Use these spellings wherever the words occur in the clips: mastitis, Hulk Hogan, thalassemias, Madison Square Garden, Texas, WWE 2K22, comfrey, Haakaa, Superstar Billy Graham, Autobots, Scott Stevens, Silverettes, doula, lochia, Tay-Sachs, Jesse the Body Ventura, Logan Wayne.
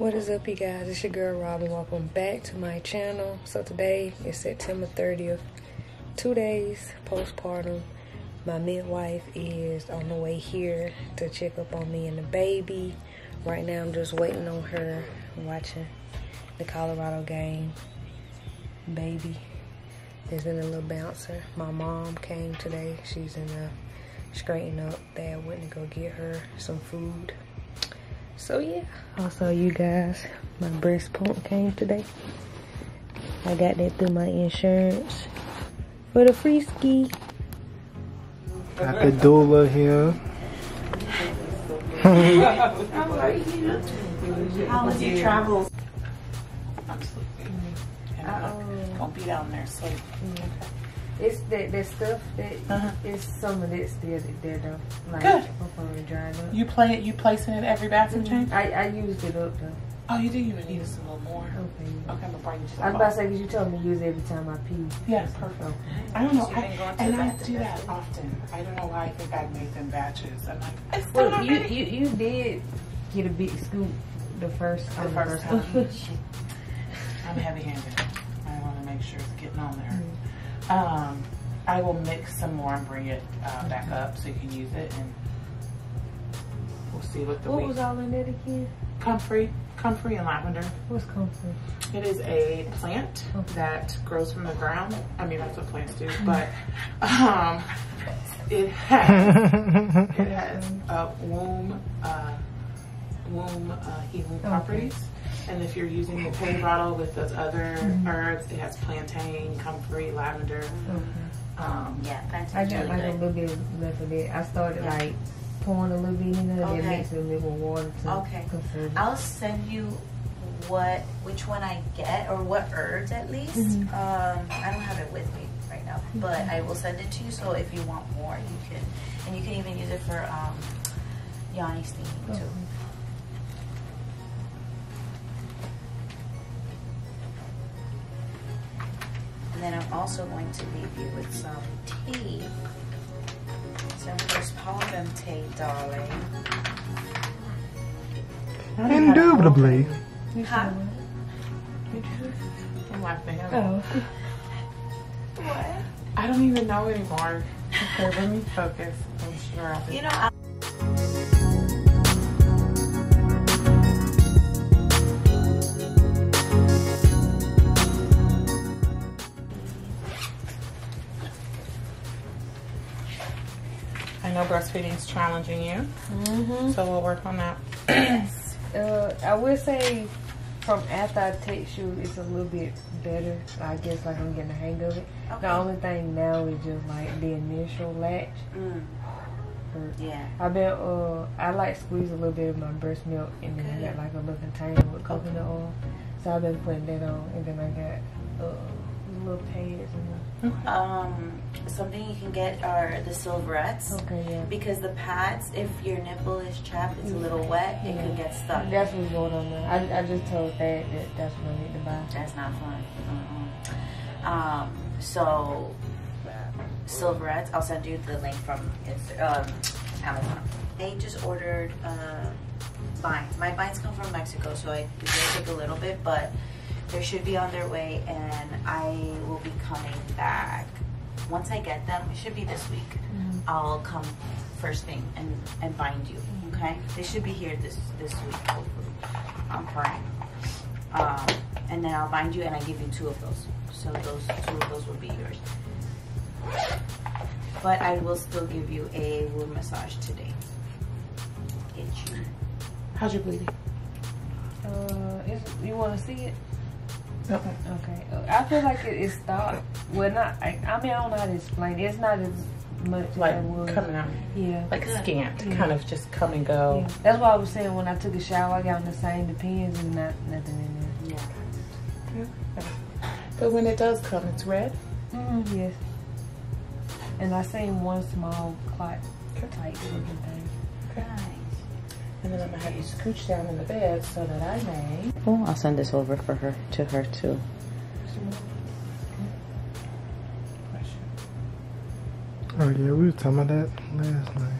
What is up, you guys? It's your girl Robin. Welcome back to my channel. So today is September 30th, 2 days postpartum. My midwife is on the way here to check up on me and the baby. Right now I'm just waiting on her. I'm watching the Colorado game. Baby is in a little bouncer. My mom came today. She's in a straightening up. Dad went to go get her some food. So yeah. Also, you guys, my breast pump came today. I got that through my insurance for the free ski. Got the doula here. How are you? How was your travels? I'm sleeping. Don't be down there sleeping. Okay. It's that stuff that is some of that still there though. Like, good. You placing it every bathroom tank? I used it up though. Oh, you do? You would need us a little more. Okay. Okay, I'm going to bring you to the I was about to say, because you told me to use it every time I pee. Yeah, perfect. Okay. I don't know. I do that often. I don't know why I think I make them batches. I'm like, I still well, you did get a big scoop the first time. I'm heavy-handed. I want to make sure it's getting on there. Mm-hmm. I will mix some more and bring it back up so you can use it. And we'll see what the was all in it again? Comfrey and lavender. What's comfrey? It is a plant that grows from the ground. I mean, that's what plants do, but it has womb healing properties. And if you're using the pay bottle with those other herbs, it has plantain, comfrey, lavender. Yeah, plantain's really good. I got like a little bit left of it. I started like pouring a little bit in there and mixing a little water to conserve it. I'll send you which one I get, or what herbs at least. I don't have it with me right now, but I will send it to you. So if you want more, you can, and you can even use it for Yanni steaming too. And then I'm also going to leave you with some tea. Some postpartum tea, darling. Indubitably. Huh? I'm laughing at it. What? I don't even know anymore. Okay, let me focus. I'm sure I'll be. You know, I know breastfeeding is challenging you, so we'll work on that. Yes. I would say from after I text you, it's a little bit better. I guess like I'm getting the hang of it. Okay. The only thing now is just like the initial latch. Yeah. I like squeeze a little bit of my breast milk, and then I got like a little container with coconut oil. So I've been putting that on, and then I got little pads and something you can get are the silverettes. Okay, yeah. Because the pads, if your nipple is chapped, it's a little wet, it can get stuck. That's what's going on there. I just told Dad that that's what I need to buy. That's not fun. So, silverettes, I'll send you the link from Amazon. They just ordered vines. My vines come from Mexico, so it will take a little bit, but they should be on their way, and I will be coming back. Once I get them, it should be this week. I'll come first thing and bind you, okay? They should be here this week, hopefully. I'm fine. And then I'll bind you, and I give you 2 of those. So those 2 of those will be yours. But I will still give you a wound massage today. Get you. How's your bleeding? You want to see it? Okay. I feel like it stopped. Well, not. I mean, I don't know how to explain it. It's not as much like as it was. Coming out. Yeah. Like scant, kind of just come and go. Yeah. That's why I was saying when I took a shower, I got on the same depends and nothing in there. Yeah. But when it does come, it's red. Yes. And I seen one small clot, tight looking thing. Nice. And then I'm gonna have you scooch down in the bed so that I may. Oh, I'll send this over for her, to her too. Oh yeah, we were talking about that last night.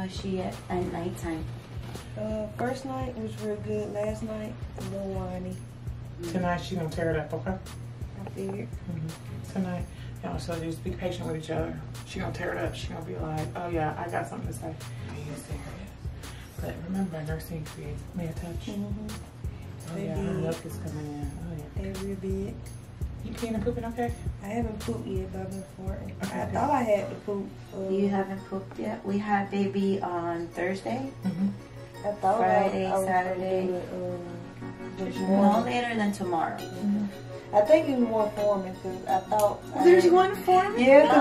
How's she at nighttime? First night was real good. Last night, a little whiny. Tonight, she gonna tear it up, okay? I figured. Tonight, y'all, so just be patient with each other. She gonna tear it up. She gonna be like, oh yeah, I got something to say. Are you serious? But remember, nursing kids, may I touch? Oh yeah, her luck is coming in. Oh yeah. Every bit. You peeing and pooping okay? I haven't pooped yet, but I've been farting. Okay. I thought I had to poop. You haven't pooped yet? We had baby on Thursday. I thought Friday, I Saturday. No later than tomorrow. I think it's more forming because I thought. There's one forming? Yeah,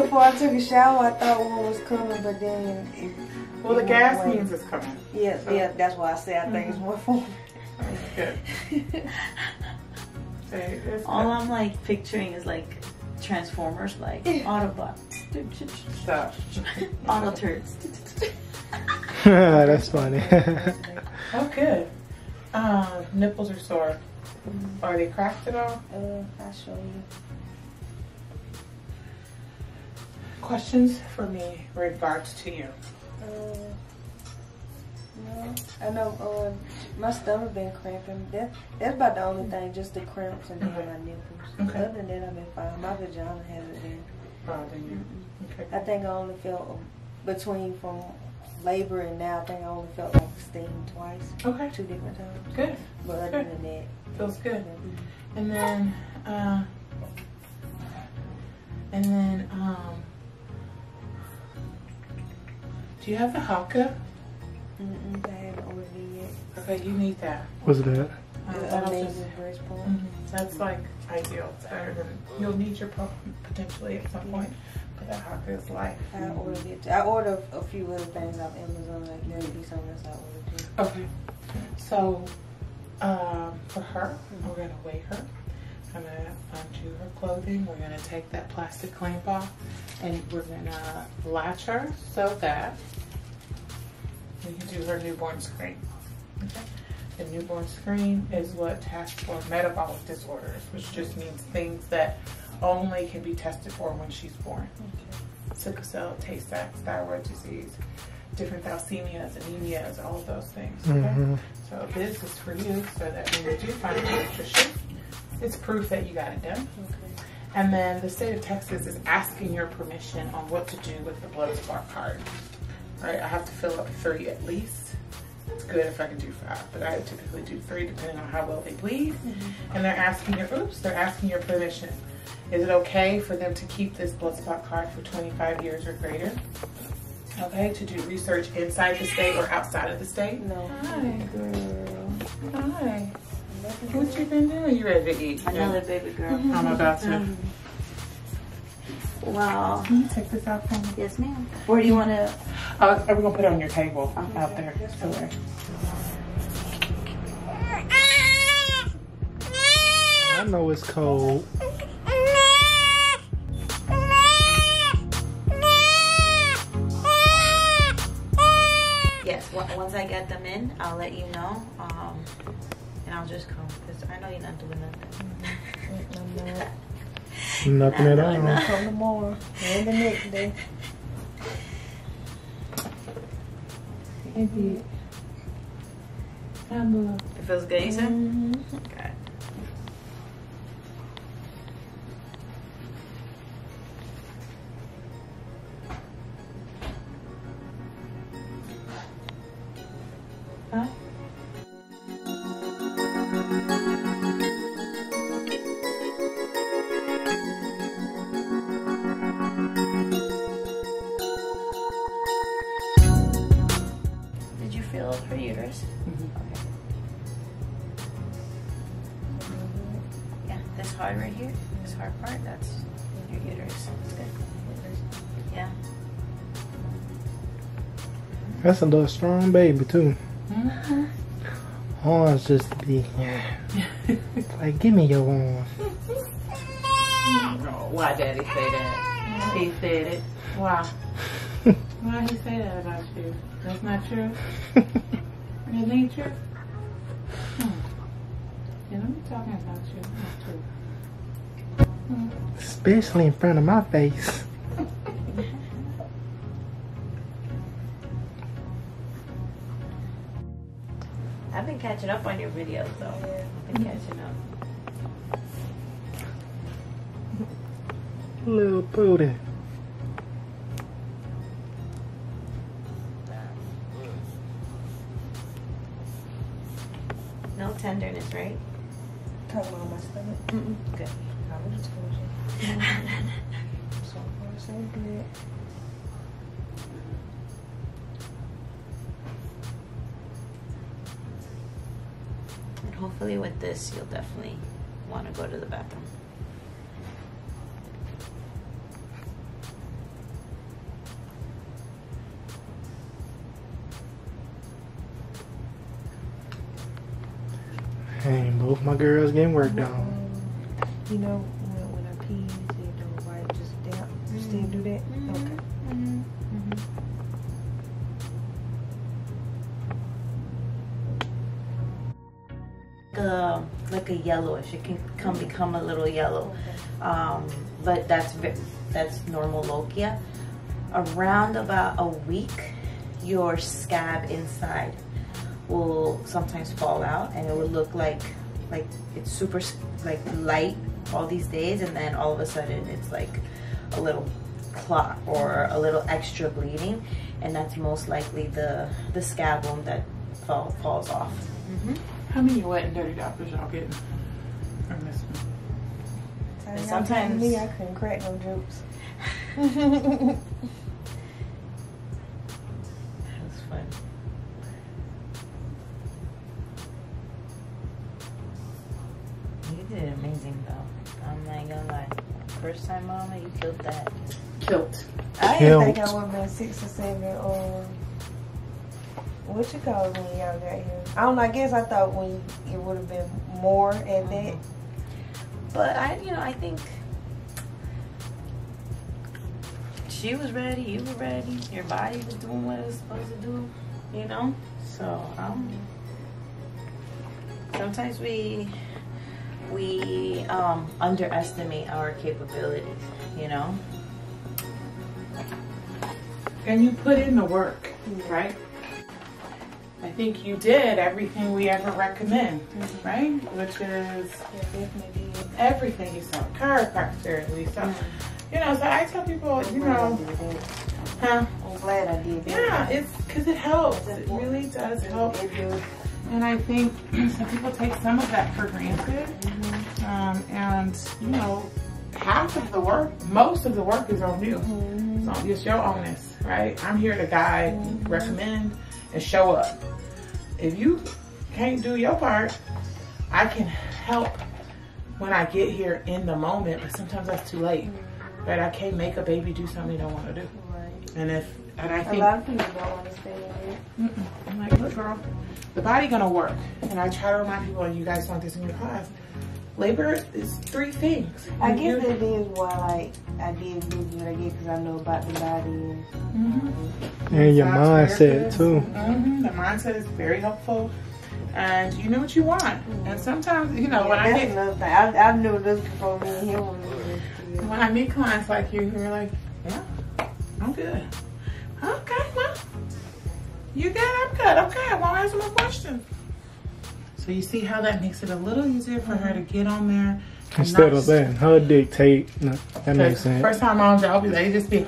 before I took a shower, I thought one was coming, but then. Well, the gas means it's coming. Yeah, so. Yeah, that's why I say I think it's more forming. Good. All I'm like picturing is like Transformers, like Autobots, stop, auto turds. That's funny. Oh, good. Nipples are sore. Are they cracked at all? I'll show you. Questions for me regards to you? No, I know my stomach been cramping. That's about the only thing, just the cramps and then my nipples. Other than that, I've been fine. My vagina hasn't been bothering you. I think I only felt between from labor and now. I think I only felt like steam twice. Okay. 2 different times. Good. But other than that, feels good. And then, do you have the Haakaa? I haven't ordered it yet. Okay, you need that. What's that? That's like ideal. It's better than you'll need your potentially at some point, but that Haakaa is life. I ordered it. I ordered a few other things off Amazon. Like there would be something else I ordered. Okay. So for her, we're gonna weigh her. I'm gonna undo her clothing. We're gonna take that plastic clamp off, and we're gonna latch her so that. We can do her newborn screen. Okay. The newborn screen is what tests for metabolic disorders, which just means things that only can be tested for when she's born. Sickle cell, Tay-Sachs, thyroid disease, different thalassemias, anemias, all of those things. Okay? So this is for you so that when you do find a pediatrician, it's proof that you got it done. And then the state of Texas is asking your permission on what to do with the blood spot card. Right, I have to fill up 3 at least. It's good if I can do 5, but I typically do 3 depending on how well they bleed. And they're asking your they're asking your permission. Is it okay for them to keep this blood spot card for 25 years or greater? Okay, to do research inside the state or outside of the state? No. Hi, girl. Hi. What you been doing? You ready to eat? Another baby girl. I'm about to. Wow. Can you take this out for me? Yes, ma'am. Where do you want to? We're going to put it on your table out there somewhere. I know it's cold. Yes, once I get them in, I'll let you know. And I'll just come because I know you're not doing nothing. Nothing at all. Until tomorrow and the next day. Indeed. It feels good, you said? Okay. Huh? Her uterus. Yeah, this hard right here, this hard part, that's your uterus. That's good. Yeah. That's a little strong baby too. Horns just be like, give me your horns. Oh, why Daddy say that? He said it. Wow. Why did he say that about you? That's not true. It ain't true. Yeah, let me talk about you. That's true. Especially in front of my face. I've been catching up on your videos, though. Yeah. I've been catching up. Little booty. No tenderness, right? Talking about my stomach? Mm-mm. Good. I already told you. So far, so good. And hopefully with this, you'll definitely want to go to the bathroom. Hey, both my girls getting worked on. You know, when I pee, you don't wipe, just damp. You still do that? Okay. Like a yellowish. It can become a little yellow, but that's normal lochia. Around about a week, your scab inside will sometimes fall out, and it will look like it's super light all these days, and then all of a sudden it's like a little clot or a little extra bleeding, and that's most likely the scab wound that falls off. How many wet and dirty doctors y'all getting from this one? Sometimes me, I couldn't crack no jokes. That was fun. You did amazing, though. I'm not gonna lie. First time, Mama, you killed that. Killed. I didn't think I would have been 6 or 7 or what you call it when y'all got here. I don't know. I guess I thought when it would have been more at that. But I think she was ready. You were ready. Your body was doing what it was supposed to do. You know. So sometimes we underestimate our capabilities, you know? And you put in the work, right? I think you did everything we ever recommend, right? Which is everything. You saw a chiropractor, you saw, so I tell people, huh? I'm glad I did that. Yeah, it's because it helps. It really does help. And I think some people take some of that for granted. And half of the work, most of the work is on you. It's on just your onus, right? I'm here to guide, recommend, and show up. If you can't do your part, I can help when I get here in the moment, but sometimes that's too late. But I can't make a baby do something they don't want to do. Right. And I think a lot of people don't understand it. I'm like, look, girl. The body gonna work, and I try to remind people, and you guys want this in your class, labor is 3 things. I guess it is why I did do what I did, because I know about the body. And your mindset, too. The mindset is very helpful, and you know what you want. And sometimes, when I get... I knew this before me and him. When I meet clients like you, who are like, yeah, I'm good. Okay, well. You good? I'm good. Okay, I won't answer my question. So you see how that makes it a little easier for her to get on there. Instead of letting her dictate. No, that makes sense. First time moms, I'll be like, they just be,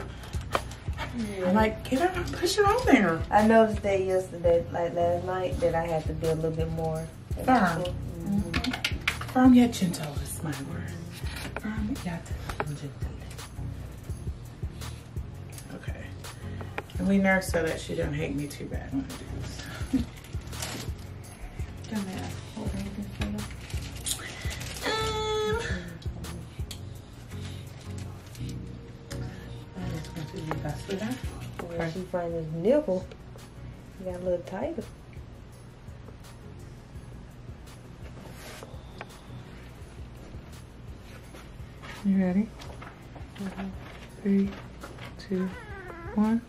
I'm like, get out and push it on there. I noticed that yesterday, like last night, that I had to be a little bit more firm. Firm yet gentle is my word. Firm yet gentle. And we nurse so that she don't hate me too bad when I do this. Don't matter. I just went to the best with her. Where she find this nipple, you got a little tighter. You ready? 3, 2, 1.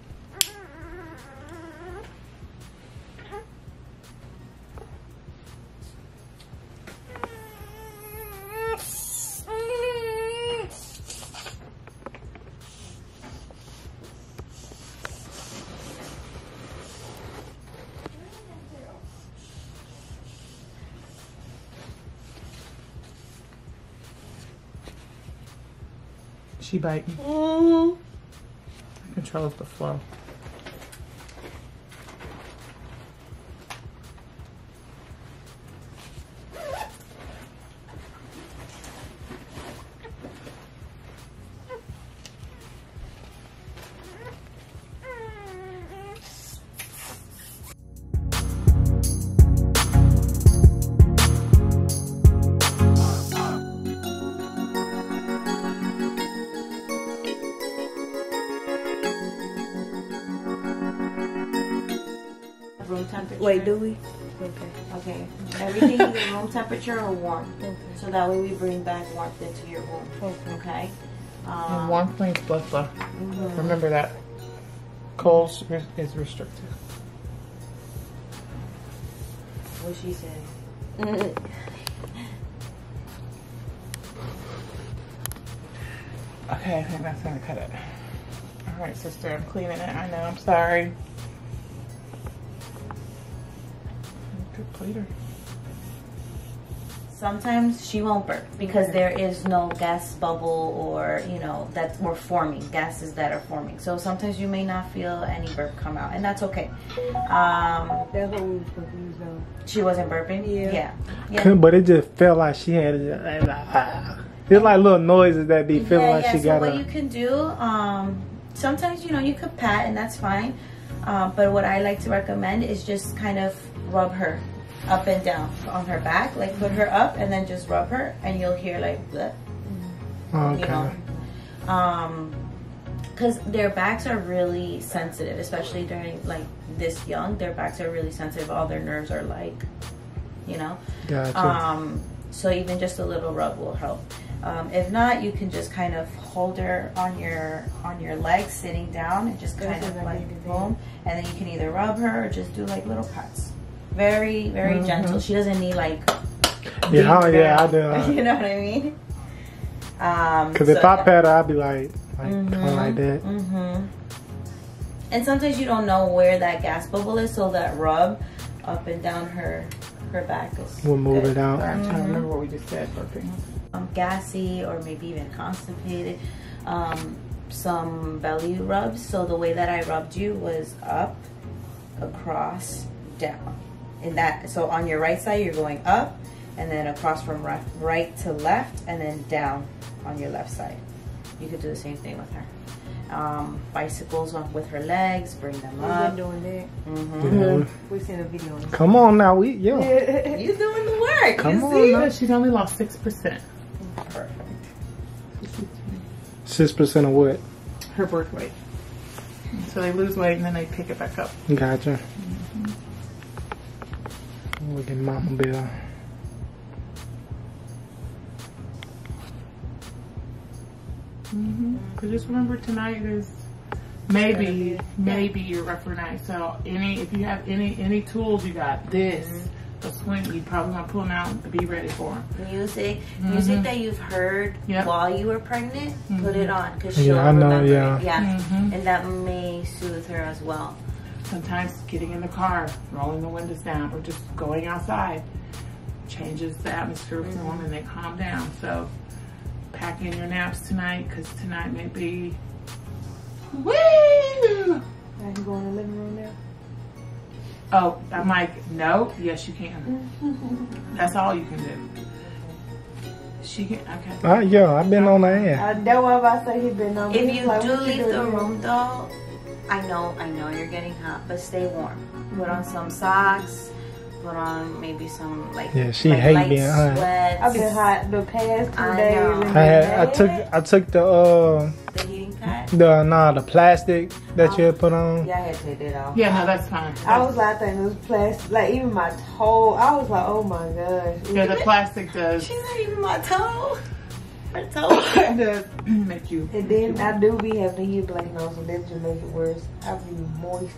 She bite me. Oh. Controls the flow. Wait, do we? Okay. Okay. Everything is room temperature or warm. Okay. So that way we bring back warmth into your room. Okay. Okay? And warmth brings blood flow. Mm-hmm. Remember that. Cold is restricted. What she said. Okay, I think that's gonna cut it. All right, sister, I'm cleaning it. I know. I'm sorry. Good plater. Sometimes she won't burp because there is no gas bubble or, you know, that we're forming, gases that are forming. So sometimes you may not feel any burp come out, and that's okay. That's what we was confused though. She wasn't burping? Yeah. But it just felt like she had it's like little noises that be feeling like she got. So what you can do, sometimes, you know, you could pat and that's fine. But what I like to recommend is just kind of rub her up and down on her back, like put her up and then just rub her, and you'll hear like bleh. Okay. You know, because their backs are really sensitive, especially during like this young. Their backs are really sensitive. All their nerves are like, you know. Gotcha. So even just a little rub will help. If not, you can just kind of hold her on your legs, sitting down, and just kind of like boom, and then you can either rub her or just do like little pats. Very, very gentle. She doesn't need like. I do. You know what I mean? Because if I pat her, I'd be like that. Mm-hmm. And sometimes you don't know where that gas bubble is, so that rub up and down her back is. We'll move it out. I'm trying to remember what we just said. Burping. Gassy or maybe even constipated. Some belly rubs. So the way that I rubbed you was up, across, down. In that, so on your right side, you're going up and then across from right to left and then down on your left side. You could do the same thing with her. Bicycles with her legs, bring them up. We've been doing that. We've seen a video. Come on now, you're doing the work. Come on now, she's only lost 6%. Perfect. 6% of what? Her birth weight. So they lose weight and then they pick it back up. Gotcha. Look at Mama Bill. Cause just remember tonight is maybe your rougher night. So if you have any tools, you got this. A swing, you probably gonna pull them out and be ready for them. Music that you've heard while you were pregnant, put it on, cause she'll remember. And that may soothe her as well. Sometimes getting in the car, rolling the windows down, or just going outside changes the atmosphere for them and they calm down. So pack in your naps tonight, because tonight may be woo! I can go in the living room now. Oh, I'm like, no, yes you can. That's all you can do. She can, okay. I've been on the air. That's why I say he's been on the air. If you do leave the room though, I know you're getting hot, but stay warm. Put on some socks, put on maybe some like light being hot. Sweats. I've been hot the past 2 days. I took the heating pad? The plastic that you had put on. Yeah, I had to take it off. Yeah, no, that's fine. I was like, I think it was plastic, like even my toe. I was like, oh my gosh. Yeah, the plastic does. She's not even my toe. And then I do be having a heat blanket on, so that just make it worse. I be moist.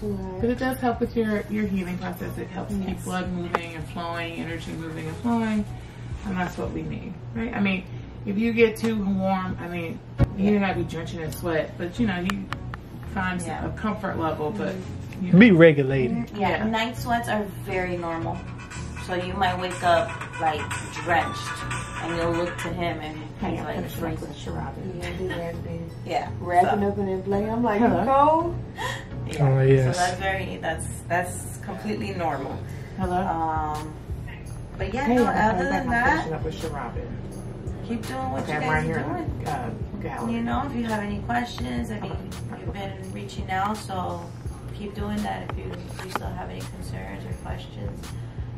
Too hot. But it does help with your healing process. It helps keep blood moving and flowing, energy moving and flowing, and that's what we need, right? I mean, if you get too warm, I mean, you may not be drenching in sweat, but you know, you find a comfort level, but you know. Be regulated. Night sweats are very normal. So you might wake up like drenched, and you'll look to him and he's like drinking Sharab. Yeah, wrapping up in that blanket. I'm like, cold. Yeah. Oh, yes. So that's completely normal. Hello. But yeah, hey, no, other than that, up with keep doing what you guys right are doing. You know, if you have any questions, I mean, you've been reaching out, so keep doing that. If you still have any concerns or questions,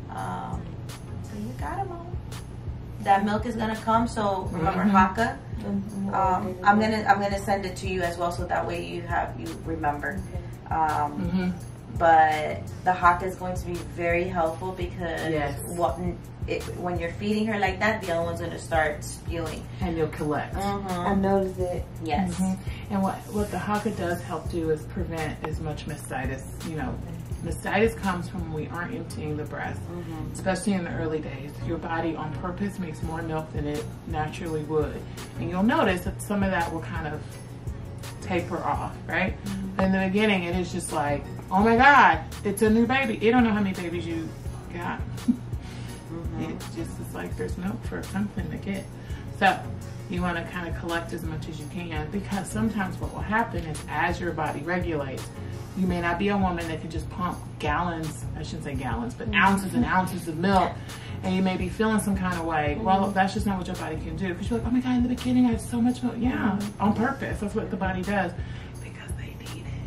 so you got them all. That milk is gonna come, so remember Haakaa. I'm gonna send it to you as well, so that way you remember. But the Haakaa is going to be very helpful because when you're feeding her like that, the other one's gonna start spewing and you'll collect. I noticed it. Yes. And what the Haakaa does help do is prevent as much mastitis. You know, mastitis comes from when we aren't emptying the breast, especially in the early days. Your body on purpose makes more milk than it naturally would, and you'll notice that some of that will kind of taper off, right? But in the beginning, it is just like, oh my God, it's a new baby. You don't know how many babies you got. It just is like there's milk for something to get. So you want to kind of collect as much as you can, because sometimes what will happen is as your body regulates, you may not be a woman that can just pump gallons, I shouldn't say gallons, but ounces and ounces of milk, and you may be feeling some kind of way. Well, that's just not what your body can do, because you're like, oh my God, in the beginning I had so much milk. Yeah, on purpose. That's what the body does, because they need it,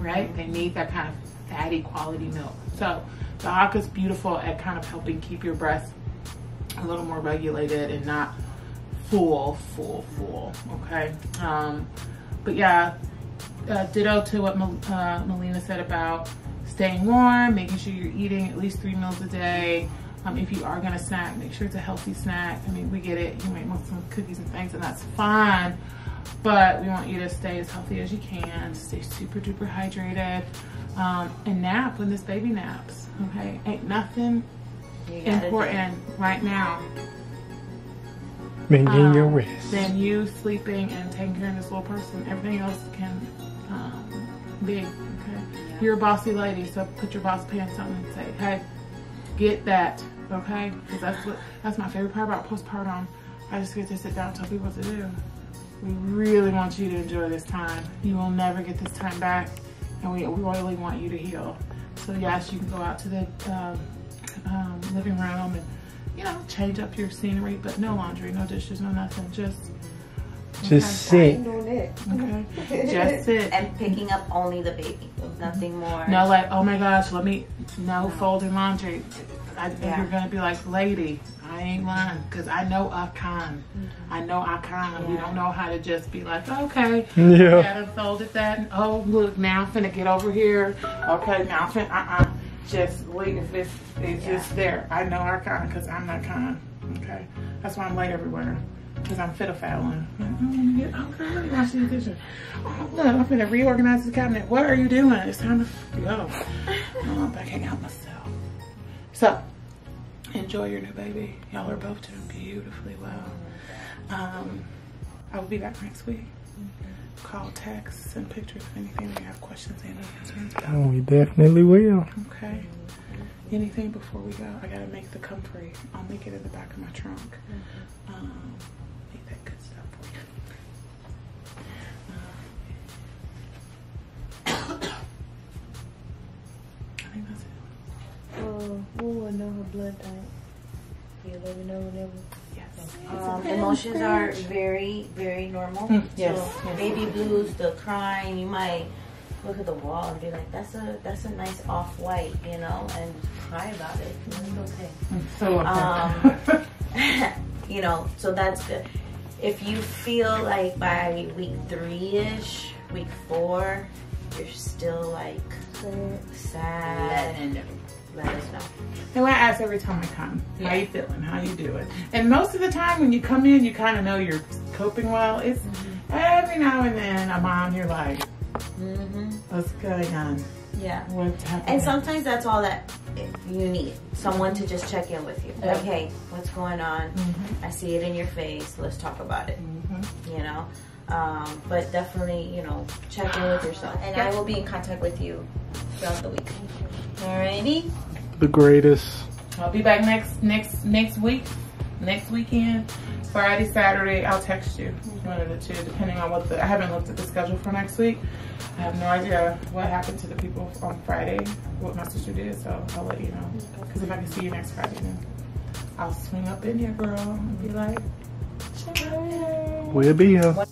right? They need that kind of fatty quality milk. So the Haakaa is beautiful at kind of helping keep your breasts a little more regulated and not full, okay? But yeah, ditto to what Melina said about staying warm, making sure you're eating at least 3 meals a day. If you are gonna snack, make sure it's a healthy snack. I mean, we get it, you might want some cookies and things, and that's fine, but we want you to stay as healthy as you can, stay super duper hydrated, and nap when this baby naps, okay? Ain't nothing important right now than you sleeping and taking care of this little person. Everything else can be, okay? You're a bossy lady, so put your boss pants on and say, hey, get that, okay? Because that's my favorite part about postpartum. I just get to sit down and tell people what to do. We really want you to enjoy this time. You will never get this time back, and we really want you to heal. So yes, you can go out to the living room and, you know, change up your scenery, but no laundry, no dishes, no nothing. Just sit. Okay. Just sit. And picking up only the baby, nothing more. No, like, oh my gosh, no folding laundry. You're gonna be like, lady, I ain't lying, because I know I can. We don't know how to just be like, okay, you gotta fold it that. And, oh look, now I'm finna get over here. Okay, now I'm finna. Just leave if it's just there. I know I can, because I'm not kind. Okay, that's why I'm late everywhere, because I'm fiddle-faddling. Okay, I see the kitchen. Oh, look, I'm gonna reorganize this cabinet. What are you doing? It's time to go. Oh, I'm backing out myself. So, enjoy your new baby. Y'all are both doing beautifully well. I will be back next week. Call, text, send pictures of anything if you have questions and concerns about. Oh, we definitely will. Okay. Anything before we go? I gotta make the comfrey. I'll make it in the back of my trunk. Make that good stuff for you. I think that's it. We wanna know her blood type. You let me know whenever. Emotions are very, very normal. So baby blues, the crying, you might look at the wall and be like, that's a nice off-white, you know, and cry about it. It's okay. You know, so that's good. If you feel like by week 3-ish, week 4, you're still like sad and let us know. And I ask every time I come, how you feeling, how you doing? And most of the time when you come in, you kind of know you're coping well. It's every now and then a mom, you're like, what's going on? Yeah. What's happening? And sometimes that's all that you need, someone to just check in with you. Like, hey, what's going on? I see it in your face. Let's talk about it. You know, but definitely, you know, check in with yourself. And I will be in contact with you throughout the week. Alrighty. The greatest. I'll be back next weekend, Friday, Saturday. I'll text you, one of the two, depending on what the, I haven't looked at the schedule for next week. I have no idea what happened to the people on Friday, what my sister did, so I'll let you know. Because if I can see you next Friday, then I'll swing up in here, girl, and be like, hey. We'll be here.